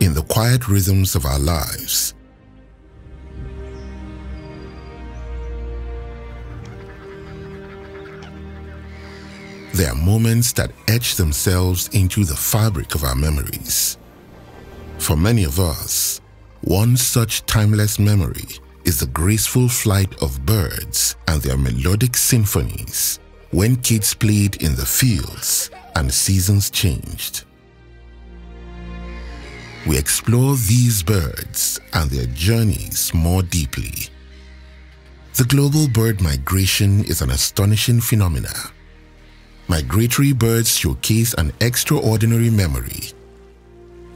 in the quiet rhythms of our lives. There are moments that etch themselves into the fabric of our memories. For many of us, one such timeless memory is the graceful flight of birds and their melodic symphonies when kids played in the fields and seasons changed. We explore these birds and their journeys more deeply. The global bird migration is an astonishing phenomenon. Migratory birds showcase an extraordinary memory,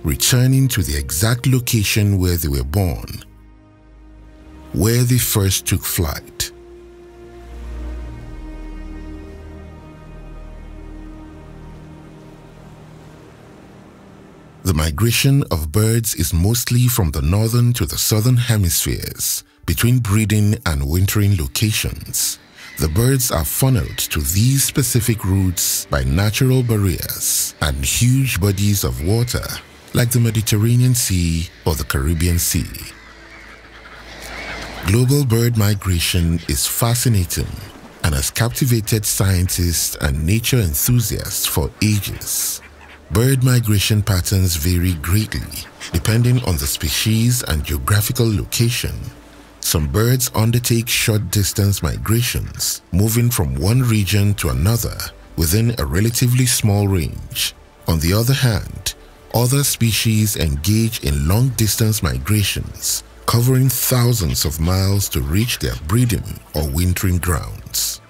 returning to the exact location where they were born, where they first took flight. The migration of birds is mostly from the northern to the southern hemispheres, between breeding and wintering locations. The birds are funneled to these specific routes by natural barriers and huge bodies of water like the Mediterranean Sea or the Caribbean Sea. Global bird migration is fascinating and has captivated scientists and nature enthusiasts for ages. Bird migration patterns vary greatly depending on the species and geographical location. Some birds undertake short-distance migrations, moving from one region to another within a relatively small range. On the other hand, other species engage in long-distance migrations, covering thousands of miles to reach their breeding or wintering grounds.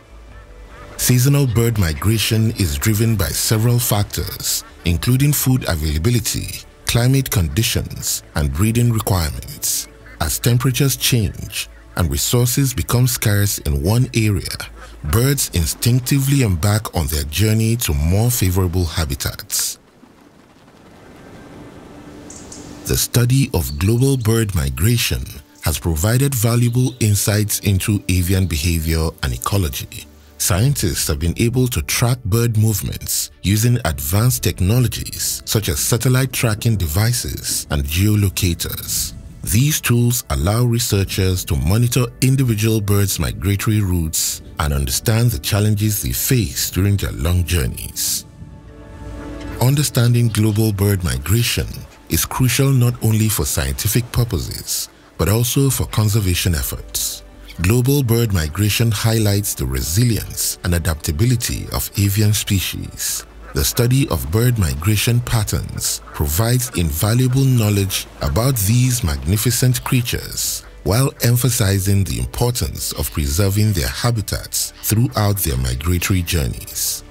Seasonal bird migration is driven by several factors, including food availability, climate conditions, and breeding requirements. As temperatures change and resources become scarce in one area, birds instinctively embark on their journey to more favorable habitats. The study of global bird migration has provided valuable insights into avian behavior and ecology. Scientists have been able to track bird movements using advanced technologies such as satellite tracking devices and geolocators. These tools allow researchers to monitor individual birds' migratory routes and understand the challenges they face during their long journeys. Understanding global bird migration is crucial not only for scientific purposes, but also for conservation efforts. Global bird migration highlights the resilience and adaptability of avian species. The study of bird migration patterns provides invaluable knowledge about these magnificent creatures, while emphasizing the importance of preserving their habitats throughout their migratory journeys.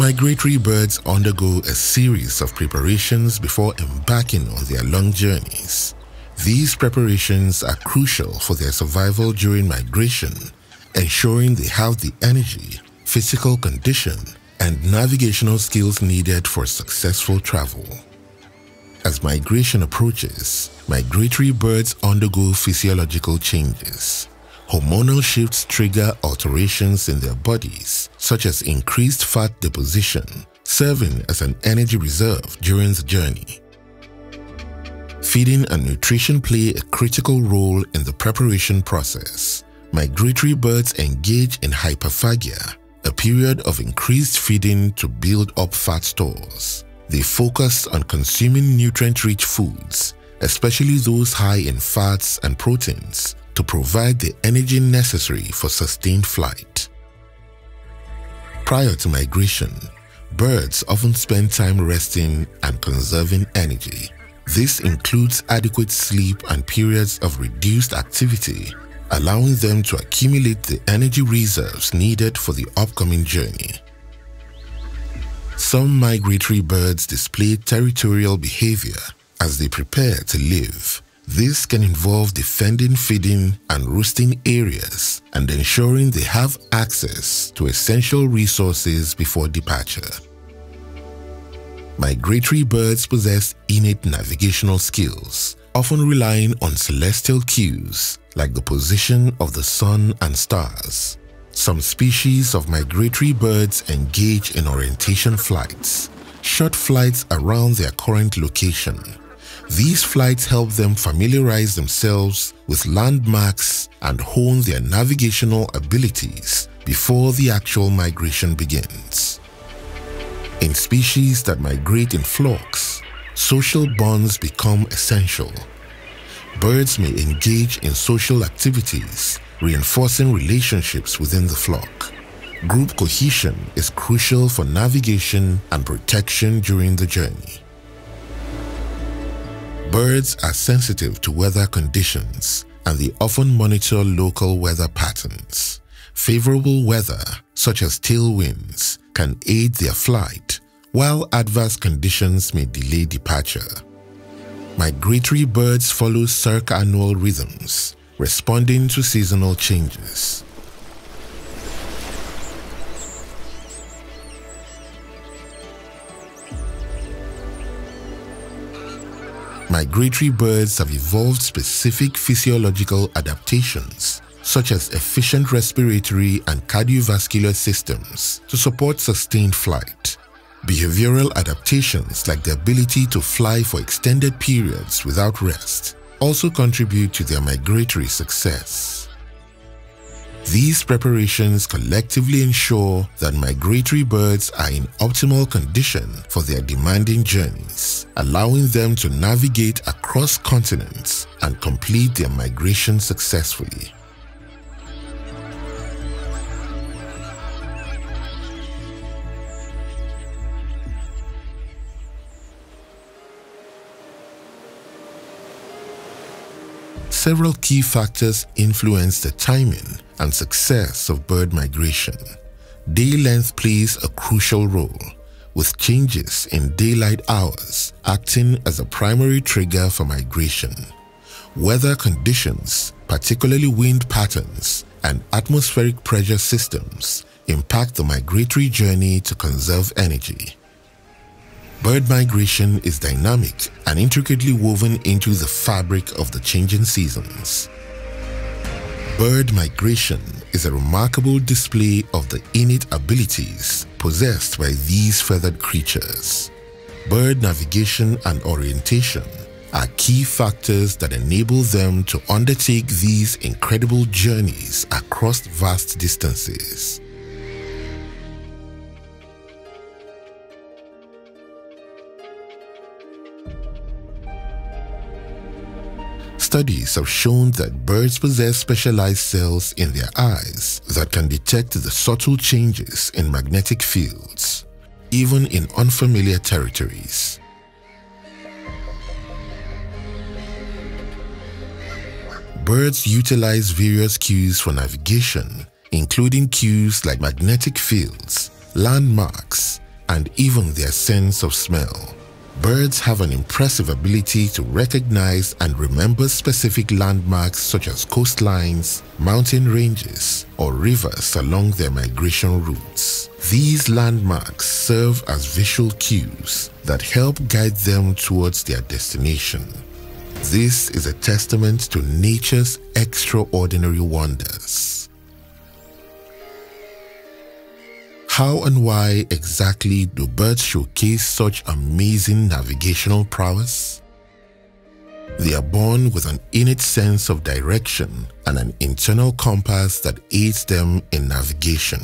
Migratory birds undergo a series of preparations before embarking on their long journeys. These preparations are crucial for their survival during migration, ensuring they have the energy, physical condition, and navigational skills needed for successful travel. As migration approaches, migratory birds undergo physiological changes. Hormonal shifts trigger alterations in their bodies, such as increased fat deposition, serving as an energy reserve during the journey. Feeding and nutrition play a critical role in the preparation process. Migratory birds engage in hyperphagia, a period of increased feeding to build up fat stores. They focus on consuming nutrient-rich foods, especially those high in fats and proteins, to provide the energy necessary for sustained flight. Prior to migration, birds often spend time resting and conserving energy. This includes adequate sleep and periods of reduced activity, allowing them to accumulate the energy reserves needed for the upcoming journey. Some migratory birds display territorial behavior as they prepare to leave. This can involve defending feeding and roosting areas and ensuring they have access to essential resources before departure. Migratory birds possess innate navigational skills, often relying on celestial cues like the position of the sun and stars. Some species of migratory birds engage in orientation flights, short flights around their current location. These flights help them familiarize themselves with landmarks and hone their navigational abilities before the actual migration begins. In species that migrate in flocks, social bonds become essential. Birds may engage in social activities, reinforcing relationships within the flock. Group cohesion is crucial for navigation and protection during the journey. Birds are sensitive to weather conditions, and they often monitor local weather patterns. Favorable weather, such as tailwinds, can aid their flight, while adverse conditions may delay departure. Migratory birds follow circannual rhythms, responding to seasonal changes. Migratory birds have evolved specific physiological adaptations, such as efficient respiratory and cardiovascular systems, to support sustained flight. Behavioral adaptations like the ability to fly for extended periods without rest also contribute to their migratory success. These preparations collectively ensure that migratory birds are in optimal condition for their demanding journeys, allowing them to navigate across continents and complete their migration successfully. Several key factors influence the timing and success of bird migration. Day length plays a crucial role, with changes in daylight hours acting as a primary trigger for migration. Weather conditions, particularly wind patterns and atmospheric pressure systems, impact the migratory journey to conserve energy. Bird migration is dynamic and intricately woven into the fabric of the changing seasons. Bird migration is a remarkable display of the innate abilities possessed by these feathered creatures. Bird navigation and orientation are key factors that enable them to undertake these incredible journeys across vast distances. Studies have shown that birds possess specialized cells in their eyes that can detect the subtle changes in magnetic fields, even in unfamiliar territories. Birds utilize various cues for navigation, including cues like magnetic fields, landmarks, and even their sense of smell. Birds have an impressive ability to recognize and remember specific landmarks such as coastlines, mountain ranges, or rivers along their migration routes. These landmarks serve as visual cues that help guide them towards their destination. This is a testament to nature's extraordinary wonders. How and why exactly do birds showcase such amazing navigational prowess? They are born with an innate sense of direction and an internal compass that aids them in navigation.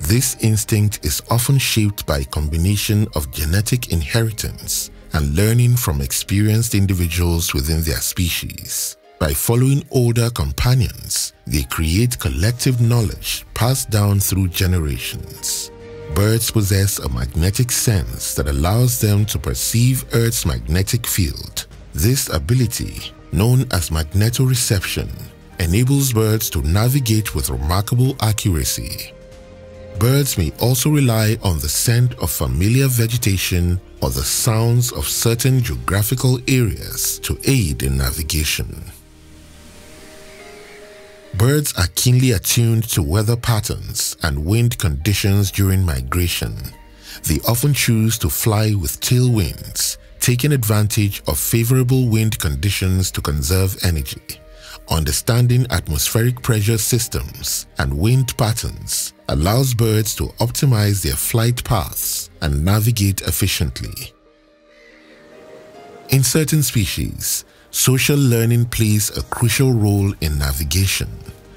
This instinct is often shaped by a combination of genetic inheritance and learning from experienced individuals within their species. By following older companions, they create collective knowledge passed down through generations. Birds possess a magnetic sense that allows them to perceive Earth's magnetic field. This ability, known as magnetoreception, enables birds to navigate with remarkable accuracy. Birds may also rely on the scent of familiar vegetation or the sounds of certain geographical areas to aid in navigation. Birds are keenly attuned to weather patterns and wind conditions during migration. They often choose to fly with tailwinds, taking advantage of favorable wind conditions to conserve energy. Understanding atmospheric pressure systems and wind patterns allows birds to optimize their flight paths and navigate efficiently. In certain species, social learning plays a crucial role in navigation.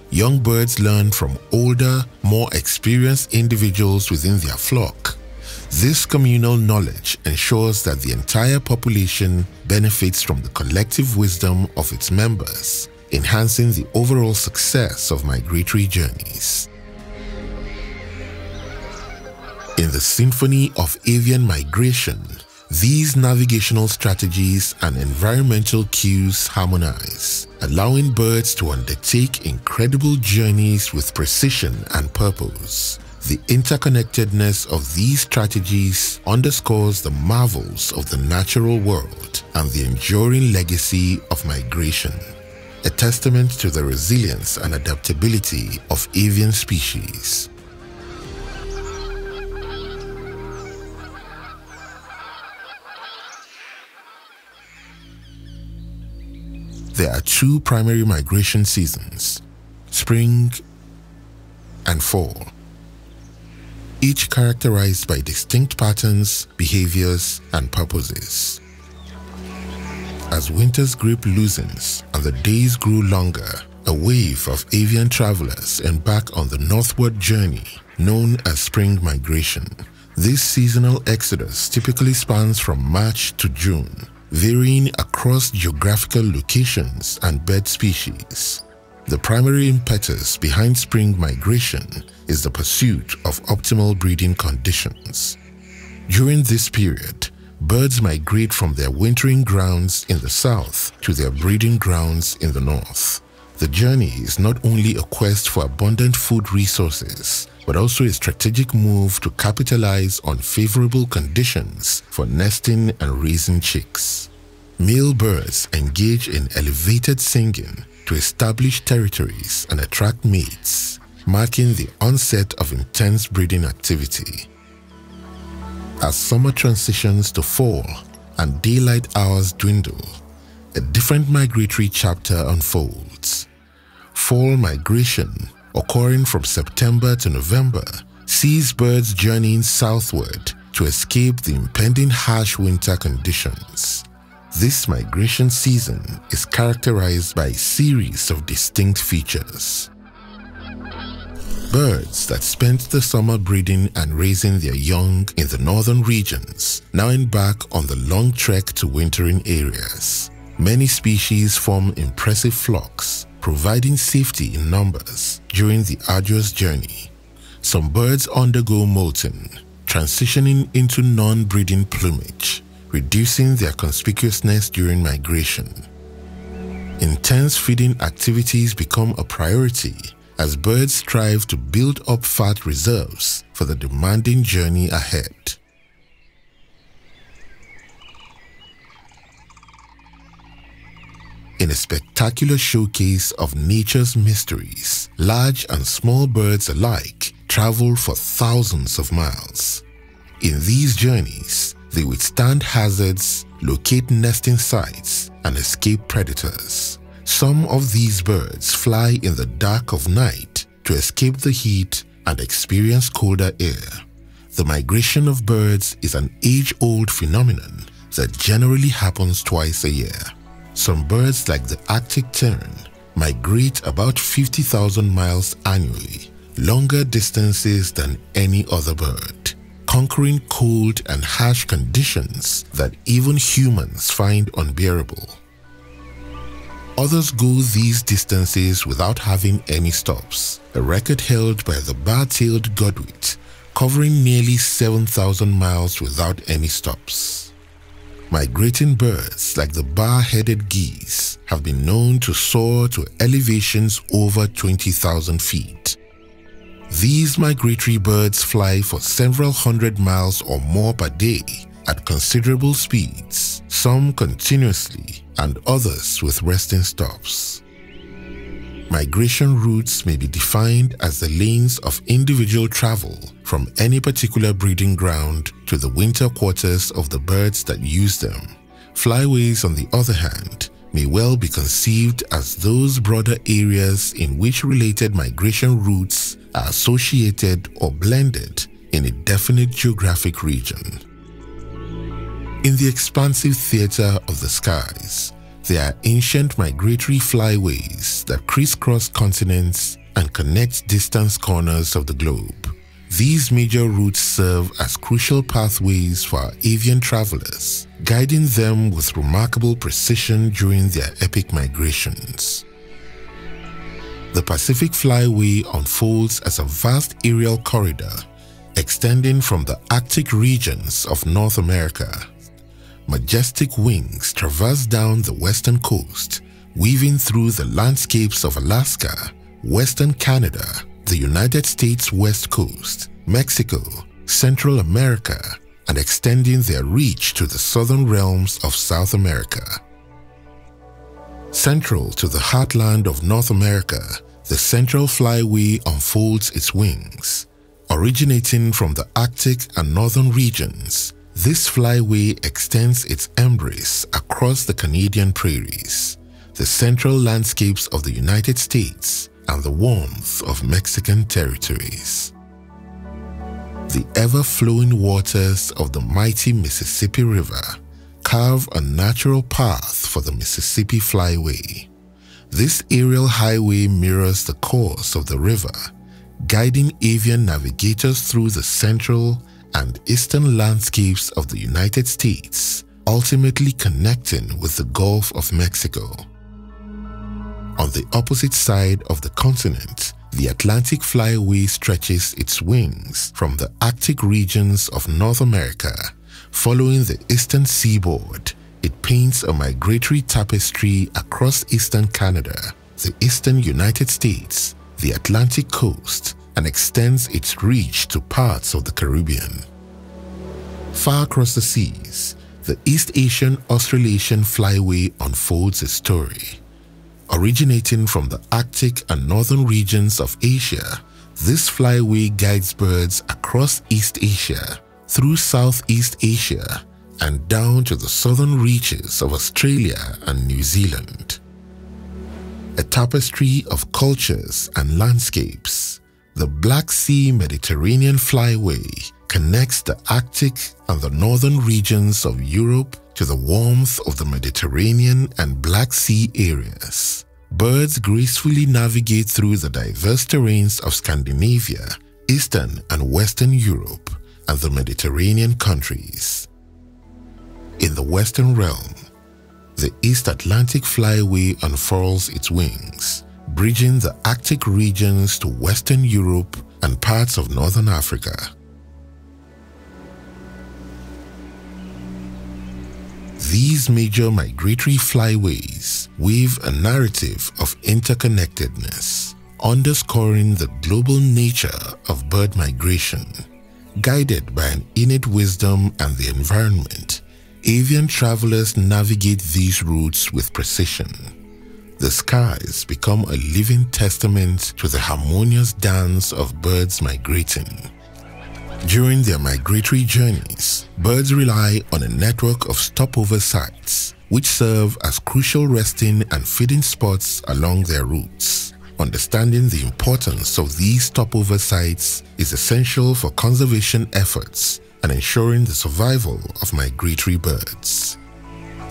Young birds learn from older, more experienced individuals within their flock. This communal knowledge ensures that the entire population benefits from the collective wisdom of its members, enhancing the overall success of migratory journeys. In the symphony of avian migration, these navigational strategies and environmental cues harmonize, allowing birds to undertake incredible journeys with precision and purpose. The interconnectedness of these strategies underscores the marvels of the natural world and the enduring legacy of migration, a testament to the resilience and adaptability of avian species. There are two primary migration seasons, spring and fall, each characterized by distinct patterns, behaviors, and purposes. As winter's grip loosens and the days grew longer, a wave of avian travelers embark on the northward journey known as spring migration. This seasonal exodus typically spans from March to June, varying across geographical locations and bird species. The primary impetus behind spring migration is the pursuit of optimal breeding conditions. During this period, birds migrate from their wintering grounds in the south to their breeding grounds in the north. The journey is not only a quest for abundant food resources, but also a strategic move to capitalize on favorable conditions for nesting and raising chicks. Male birds engage in elevated singing to establish territories and attract mates, marking the onset of intense breeding activity. As summer transitions to fall and daylight hours dwindle, a different migratory chapter unfolds. Fall migration, occurring from September to November, sees birds journeying southward to escape the impending harsh winter conditions. This migration season is characterized by a series of distinct features. Birds that spent the summer breeding and raising their young in the northern regions now embark on the long trek to wintering areas. Many species form impressive flocks, providing safety in numbers during the arduous journey. Some birds undergo molting, transitioning into non-breeding plumage, reducing their conspicuousness during migration. Intense feeding activities become a priority as birds strive to build up fat reserves for the demanding journey ahead. In a spectacular showcase of nature's mysteries, large and small birds alike travel for thousands of miles. In these journeys, they withstand hazards, locate nesting sites, and escape predators. Some of these birds fly in the dark of night to escape the heat and experience colder air. The migration of birds is an age-old phenomenon that generally happens twice a year. Some birds, like the Arctic tern, migrate about 50,000 miles annually, longer distances than any other bird, conquering cold and harsh conditions that even humans find unbearable. Others go these distances without having any stops, a record held by the bar-tailed godwit, covering nearly 7,000 miles without any stops. Migrating birds like the bar-headed geese have been known to soar to elevations over 20,000 feet. These migratory birds fly for several hundred miles or more per day at considerable speeds, some continuously and others with resting stops. Migration routes may be defined as the lanes of individual travel from any particular breeding ground to the winter quarters of the birds that use them. Flyways, on the other hand, may well be conceived as those broader areas in which related migration routes are associated or blended in a definite geographic region. In the expansive theater of the skies, there are ancient migratory flyways that crisscross continents and connect distant corners of the globe. These major routes serve as crucial pathways for our avian travelers, guiding them with remarkable precision during their epic migrations. The Pacific Flyway unfolds as a vast aerial corridor extending from the Arctic regions of North America. Majestic wings traverse down the western coast, weaving through the landscapes of Alaska, Western Canada, the United States West Coast, Mexico, Central America, and extending their reach to the southern realms of South America. Central to the heartland of North America, the Central Flyway unfolds its wings. Originating from the Arctic and northern regions, this flyway extends its embrace across the Canadian prairies, the central landscapes of the United States, and the warmth of Mexican territories. The ever-flowing waters of the mighty Mississippi River carve a natural path for the Mississippi Flyway. This aerial highway mirrors the course of the river, guiding avian navigators through the central and eastern landscapes of the United States, ultimately connecting with the Gulf of Mexico. On the opposite side of the continent, the Atlantic Flyway stretches its wings from the Arctic regions of North America. Following the eastern seaboard, it paints a migratory tapestry across eastern Canada, the eastern United States, the Atlantic coast, and extends its reach to parts of the Caribbean. Far across the seas, the East Asian-Australasian Flyway unfolds its story. Originating from the Arctic and northern regions of Asia, this flyway guides birds across East Asia, through Southeast Asia, and down to the southern reaches of Australia and New Zealand. A tapestry of cultures and landscapes, the Black Sea Mediterranean Flyway connects the Arctic and the northern regions of Europe to the warmth of the Mediterranean and Black Sea areas. Birds gracefully navigate through the diverse terrains of Scandinavia, Eastern and Western Europe, and the Mediterranean countries. In the Western realm, the East Atlantic Flyway unfurls its wings, bridging the Arctic regions to Western Europe and parts of Northern Africa. These major migratory flyways weave a narrative of interconnectedness, underscoring the global nature of bird migration. Guided by an innate wisdom and the environment, avian travelers navigate these routes with precision. The skies become a living testament to the harmonious dance of birds migrating. During their migratory journeys, birds rely on a network of stopover sites, which serve as crucial resting and feeding spots along their routes. Understanding the importance of these stopover sites is essential for conservation efforts and ensuring the survival of migratory birds.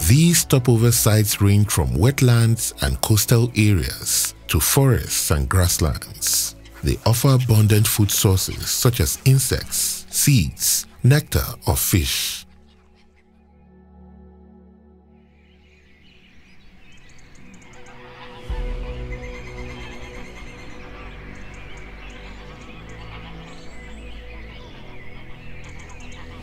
These stopover sites range from wetlands and coastal areas to forests and grasslands. They offer abundant food sources such as insects, seeds, nectar, or fish.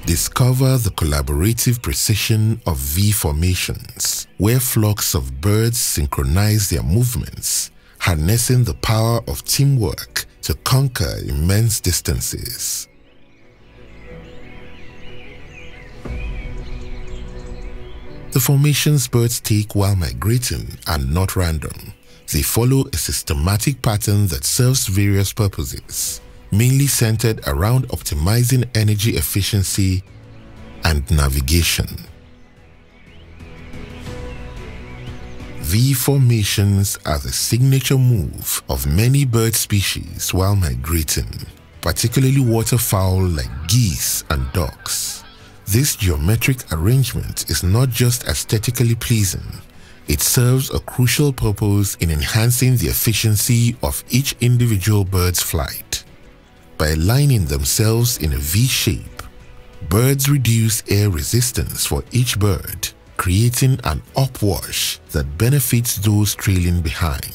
Discover the collaborative precision of V formations, where flocks of birds synchronize their movements, harnessing the power of teamwork to conquer immense distances. The formations birds take while migrating are not random. They follow a systematic pattern that serves various purposes, mainly centered around optimizing energy efficiency and navigation. V formations are the signature move of many bird species while migrating, particularly waterfowl like geese and ducks. This geometric arrangement is not just aesthetically pleasing, it serves a crucial purpose in enhancing the efficiency of each individual bird's flight. By aligning themselves in a V shape, birds reduce air resistance for each bird, creating an upwash that benefits those trailing behind.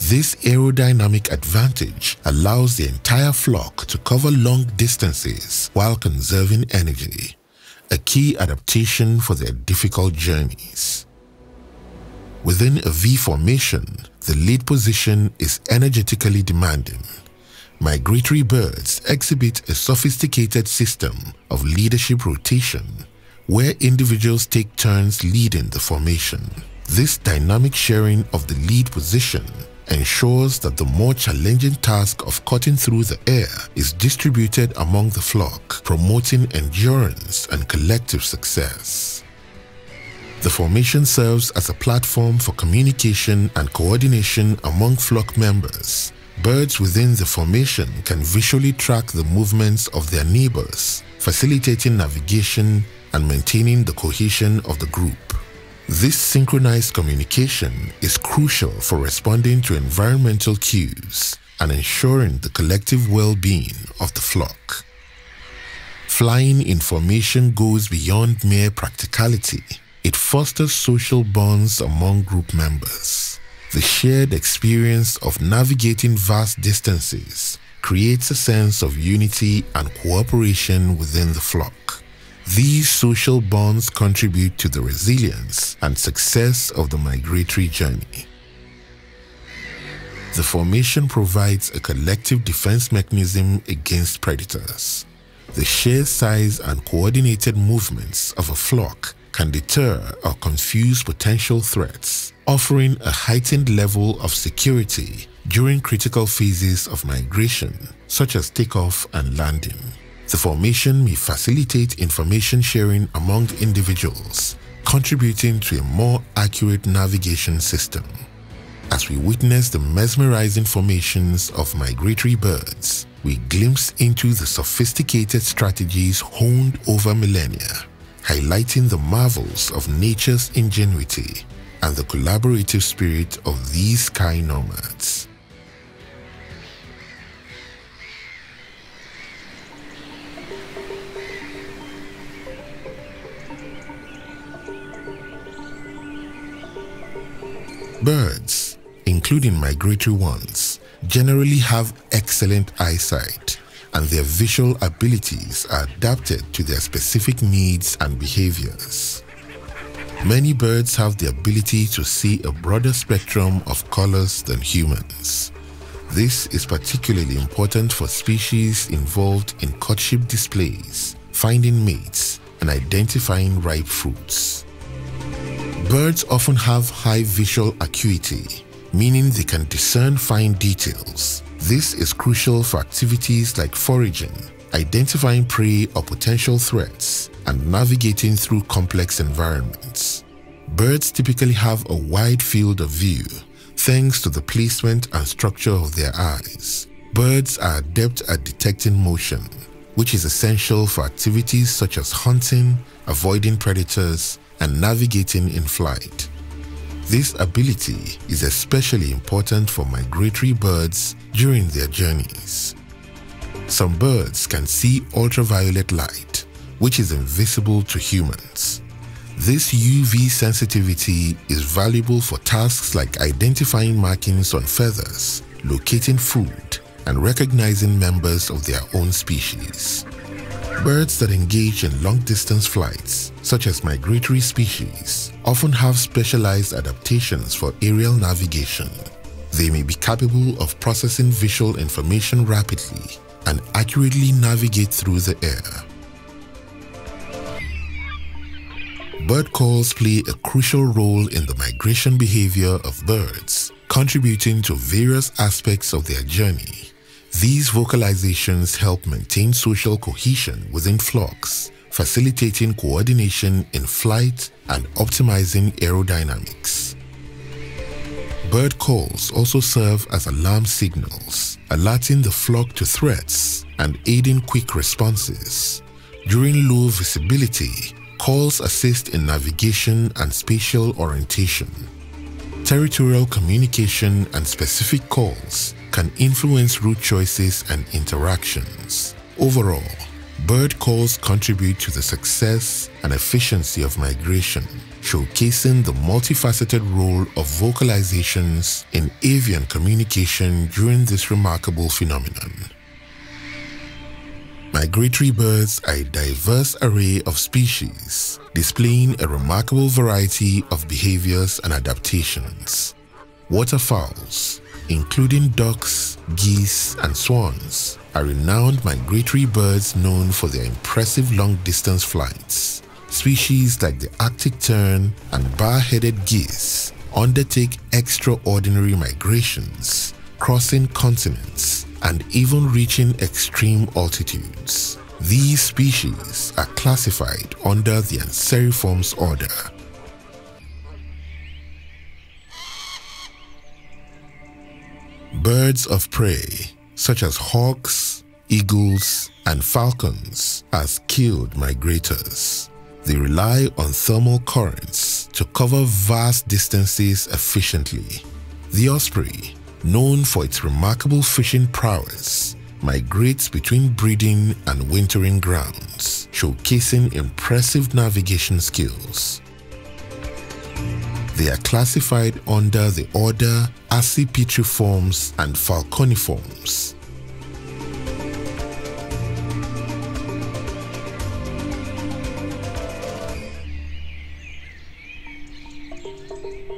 This aerodynamic advantage allows the entire flock to cover long distances while conserving energy, a key adaptation for their difficult journeys. Within a V formation, the lead position is energetically demanding. Migratory birds exhibit a sophisticated system of leadership rotation, where individuals take turns leading the formation. This dynamic sharing of the lead position ensures that the more challenging task of cutting through the air is distributed among the flock, promoting endurance and collective success. The formation serves as a platform for communication and coordination among flock members. Birds within the formation can visually track the movements of their neighbors, facilitating navigation and maintaining the cohesion of the group. This synchronized communication is crucial for responding to environmental cues and ensuring the collective well-being of the flock. Flying in formation goes beyond mere practicality. It fosters social bonds among group members. The shared experience of navigating vast distances creates a sense of unity and cooperation within the flock. These social bonds contribute to the resilience and success of the migratory journey. The formation provides a collective defense mechanism against predators. The sheer size and coordinated movements of a flock can deter or confuse potential threats, offering a heightened level of security during critical phases of migration, such as takeoff and landing. The formation may facilitate information sharing among individuals, contributing to a more accurate navigation system. As we witness the mesmerizing formations of migratory birds, we glimpse into the sophisticated strategies honed over millennia, highlighting the marvels of nature's ingenuity and the collaborative spirit of these sky nomads. Birds, including migratory ones, generally have excellent eyesight, and their visual abilities are adapted to their specific needs and behaviors. Many birds have the ability to see a broader spectrum of colors than humans. This is particularly important for species involved in courtship displays, finding mates, and identifying ripe fruits. Birds often have high visual acuity, meaning they can discern fine details. This is crucial for activities like foraging, identifying prey or potential threats, and navigating through complex environments. Birds typically have a wide field of view, thanks to the placement and structure of their eyes. Birds are adept at detecting motion, which is essential for activities such as hunting, avoiding predators, and navigating in flight. This ability is especially important for migratory birds during their journeys. Some birds can see ultraviolet light, which is invisible to humans. This UV sensitivity is valuable for tasks like identifying markings on feathers, locating food, and recognizing members of their own species. Birds that engage in long-distance flights, such as migratory species, often have specialized adaptations for aerial navigation. They may be capable of processing visual information rapidly and accurately navigate through the air. Bird calls play a crucial role in the migration behavior of birds, contributing to various aspects of their journey. These vocalizations help maintain social cohesion within flocks, facilitating coordination in flight and optimizing aerodynamics. Bird calls also serve as alarm signals, alerting the flock to threats and aiding quick responses. during low visibility, calls assist in navigation and spatial orientation. Territorial communication and specific calls can influence route choices and interactions. Overall, bird calls contribute to the success and efficiency of migration, showcasing the multifaceted role of vocalizations in avian communication during this remarkable phenomenon. Migratory birds are a diverse array of species, displaying a remarkable variety of behaviors and adaptations. Waterfowls, including ducks, geese, and swans, are renowned migratory birds known for their impressive long-distance flights. Species like the Arctic tern and bar-headed geese undertake extraordinary migrations, crossing continents, and even reaching extreme altitudes. These species are classified under the Anseriformes order. Birds of prey, such as hawks, eagles, and falcons, are skilled migrators. They rely on thermal currents to cover vast distances efficiently. The osprey, known for its remarkable fishing prowess, migrates between breeding and wintering grounds, showcasing impressive navigation skills. They are classified under the order Accipitriformes and Falconiformes.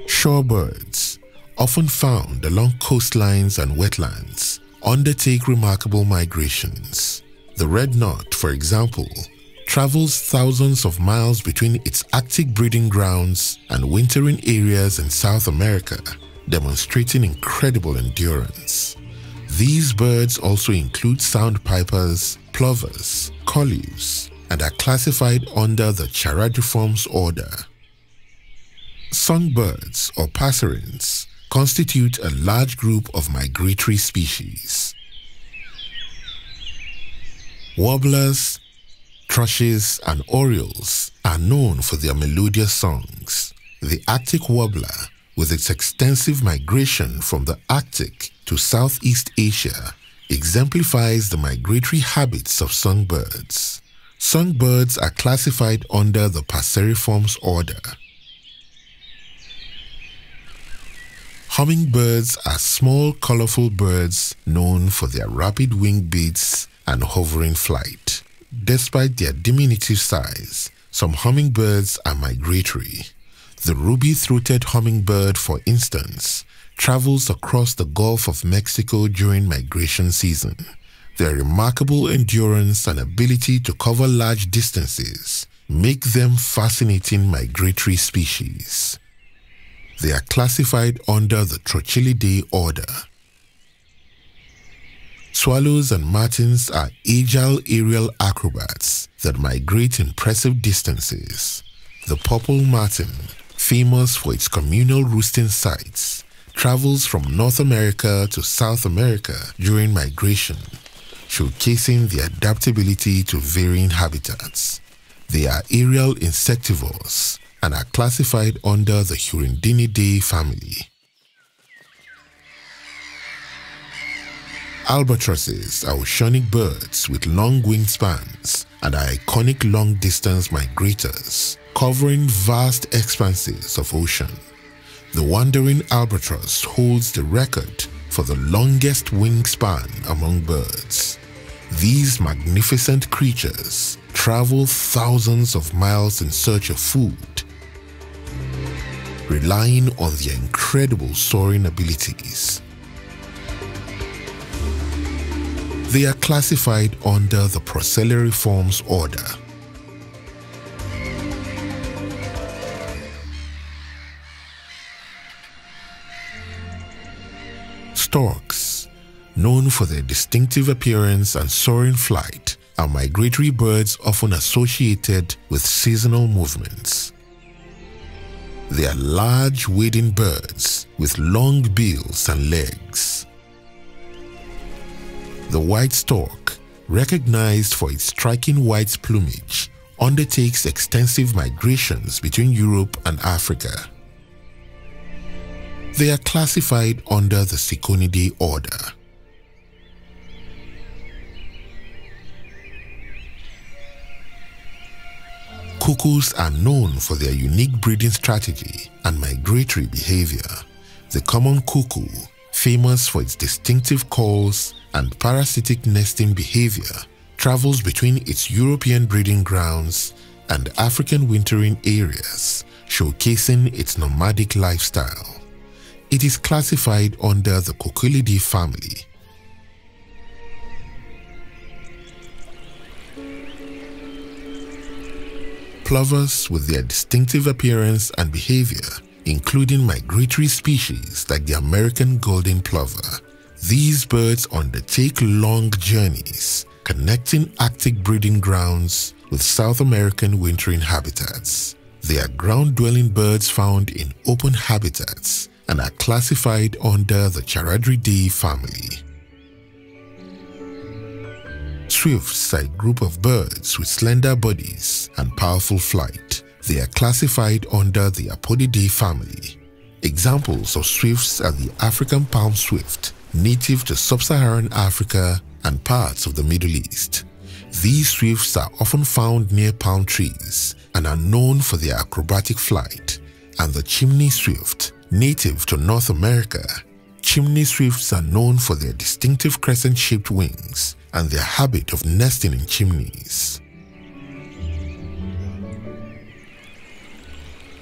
Shorebirds, often found along coastlines and wetlands, undertake remarkable migrations. The red knot, for example, travels thousands of miles between its Arctic breeding grounds and wintering areas in South America, demonstrating incredible endurance. These birds also include soundpipers, plovers, curlews, and are classified under the Charadriformes order. Songbirds, or passerines, constitute a large group of migratory species. Warblers, thrushes, and orioles are known for their melodious songs. The Arctic warbler, with its extensive migration from the Arctic to Southeast Asia, exemplifies the migratory habits of songbirds. Songbirds are classified under the Passeriformes order. Hummingbirds are small, colorful birds known for their rapid wing beats and hovering flight. Despite their diminutive size, some hummingbirds are migratory. The ruby-throated hummingbird, for instance, travels across the Gulf of Mexico during migration season. Their remarkable endurance and ability to cover large distances make them fascinating migratory species. They are classified under the Trochilidae order. Swallows and martins are agile aerial acrobats that migrate impressive distances. The purple martin, famous for its communal roosting sites, travels from North America to South America during migration, showcasing their adaptability to varying habitats. They are aerial insectivores and are classified under the Hirundinidae family. Albatrosses are oceanic birds with long wingspans and are iconic long-distance migrators, covering vast expanses of ocean. The wandering albatross holds the record for the longest wingspan among birds. These magnificent creatures travel thousands of miles in search of food, relying on their incredible soaring abilities. They are classified under the Procellariformes order. Storks, known for their distinctive appearance and soaring flight, are migratory birds often associated with seasonal movements. They are large wading birds with long bills and legs. The white stork, recognized for its striking white plumage, undertakes extensive migrations between Europe and Africa. They are classified under the Ciconidae order. Cuckoos are known for their unique breeding strategy and migratory behavior. The common cuckoo, famous for its distinctive calls and parasitic nesting behavior, travels between its European breeding grounds and African wintering areas, showcasing its nomadic lifestyle. It is classified under the Cucullidae family. Plovers, with their distinctive appearance and behavior, including migratory species like the American golden plover. These birds undertake long journeys, connecting Arctic breeding grounds with South American wintering habitats. They are ground-dwelling birds found in open habitats and are classified under the Charadriidae family. Swifts are a group of birds with slender bodies and powerful flight. They are classified under the Apodidae family. Examples of swifts are the African palm swift, native to sub-Saharan Africa and parts of the Middle East. These swifts are often found near palm trees and are known for their acrobatic flight, and the chimney swift, native to North America. Chimney swifts are known for their distinctive crescent-shaped wings and their habit of nesting in chimneys.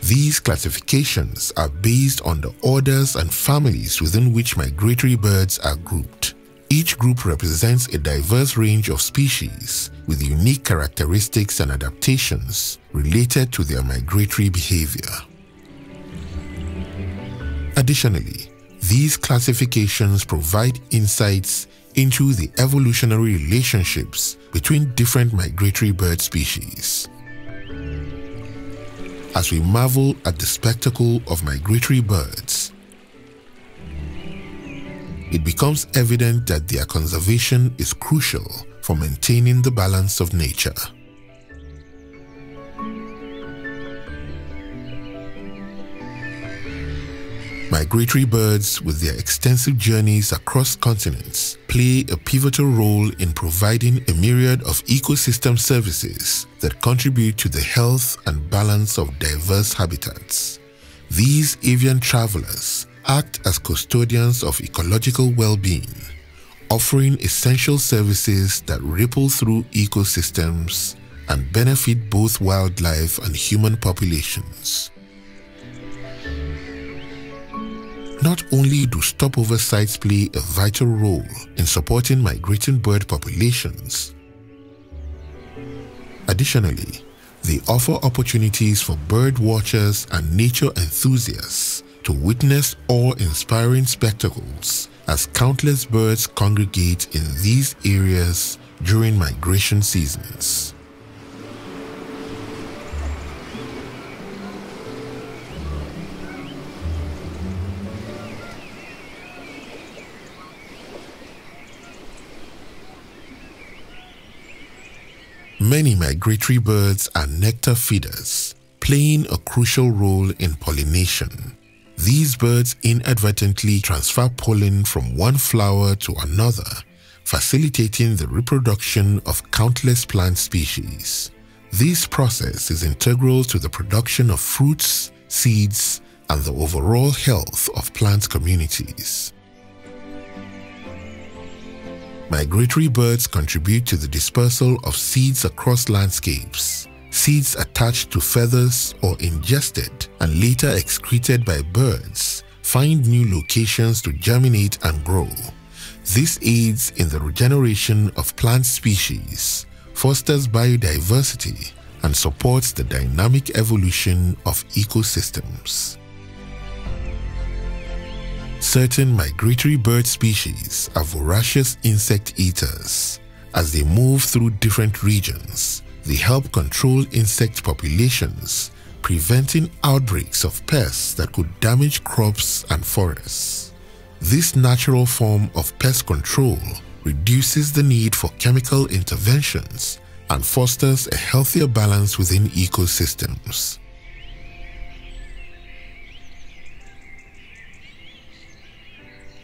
These classifications are based on the orders and families within which migratory birds are grouped. Each group represents a diverse range of species with unique characteristics and adaptations related to their migratory behavior. Additionally, these classifications provide insights into the evolutionary relationships between different migratory bird species. As we marvel at the spectacle of migratory birds, it becomes evident that their conservation is crucial for maintaining the balance of nature. Migratory birds, with their extensive journeys across continents, play a pivotal role in providing a myriad of ecosystem services that contribute to the health and balance of diverse habitats. These avian travelers act as custodians of ecological well-being, offering essential services that ripple through ecosystems and benefit both wildlife and human populations. Not only do stopover sites play a vital role in supporting migrating bird populations, additionally, they offer opportunities for bird watchers and nature enthusiasts to witness awe-inspiring spectacles as countless birds congregate in these areas during migration seasons. Many migratory birds are nectar feeders, playing a crucial role in pollination. These birds inadvertently transfer pollen from one flower to another, facilitating the reproduction of countless plant species. This process is integral to the production of fruits, seeds, and the overall health of plant communities. Migratory birds contribute to the dispersal of seeds across landscapes. Seeds attached to feathers or ingested and later excreted by birds find new locations to germinate and grow. This aids in the regeneration of plant species, fosters biodiversity, and supports the dynamic evolution of ecosystems. Certain migratory bird species are voracious insect eaters. As they move through different regions, they help control insect populations, preventing outbreaks of pests that could damage crops and forests. This natural form of pest control reduces the need for chemical interventions and fosters a healthier balance within ecosystems.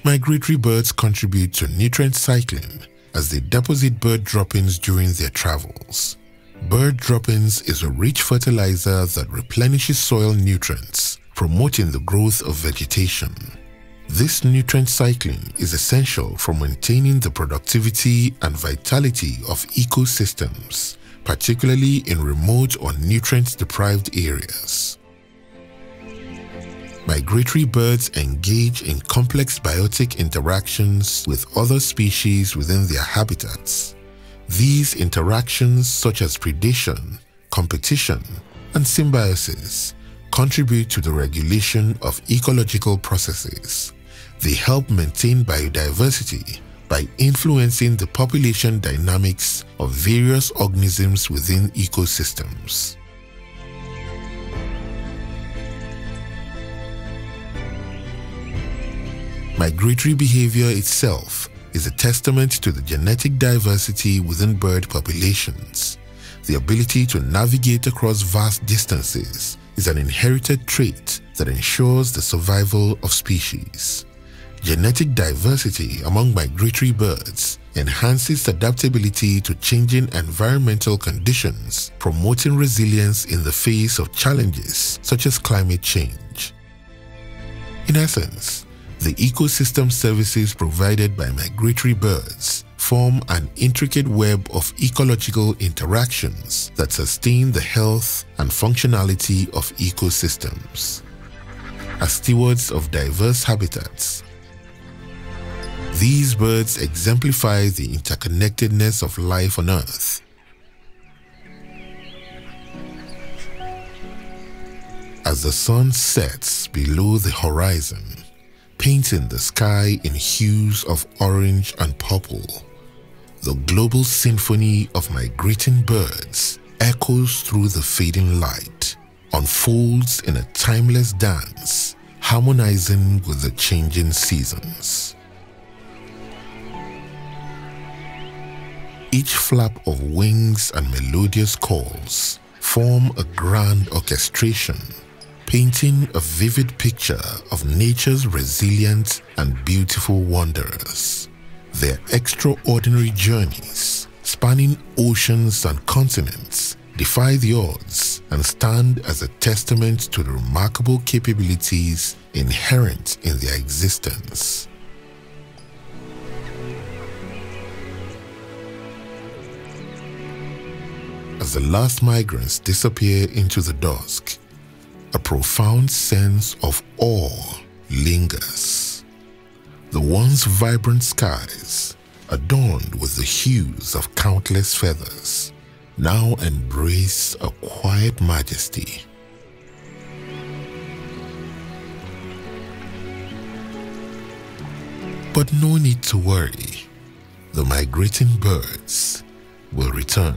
Migratory birds contribute to nutrient cycling as they deposit bird droppings during their travels. Bird droppings is a rich fertilizer that replenishes soil nutrients, promoting the growth of vegetation. This nutrient cycling is essential for maintaining the productivity and vitality of ecosystems, particularly in remote or nutrient-deprived areas. Migratory birds engage in complex biotic interactions with other species within their habitats. These interactions, such as predation, competition, and symbiosis, contribute to the regulation of ecological processes. They help maintain biodiversity by influencing the population dynamics of various organisms within ecosystems. Migratory behavior itself is a testament to the genetic diversity within bird populations. The ability to navigate across vast distances is an inherited trait that ensures the survival of species. Genetic diversity among migratory birds enhances adaptability to changing environmental conditions, promoting resilience in the face of challenges such as climate change. In essence, the ecosystem services provided by migratory birds form an intricate web of ecological interactions that sustain the health and functionality of ecosystems. As stewards of diverse habitats, these birds exemplify the interconnectedness of life on Earth. As the sun sets below the horizon, painting the sky in hues of orange and purple, the global symphony of migrating birds echoes through the fading light, unfolds in a timeless dance, harmonizing with the changing seasons. Each flap of wings and melodious calls form a grand orchestration, painting a vivid picture of nature's resilient and beautiful wanderers. Their extraordinary journeys, spanning oceans and continents, defy the odds and stand as a testament to the remarkable capabilities inherent in their existence. As the last migrants disappear into the dusk, a profound sense of awe lingers. The once vibrant skies, adorned with the hues of countless feathers, now embrace a quiet majesty. But no need to worry. The migrating birds will return.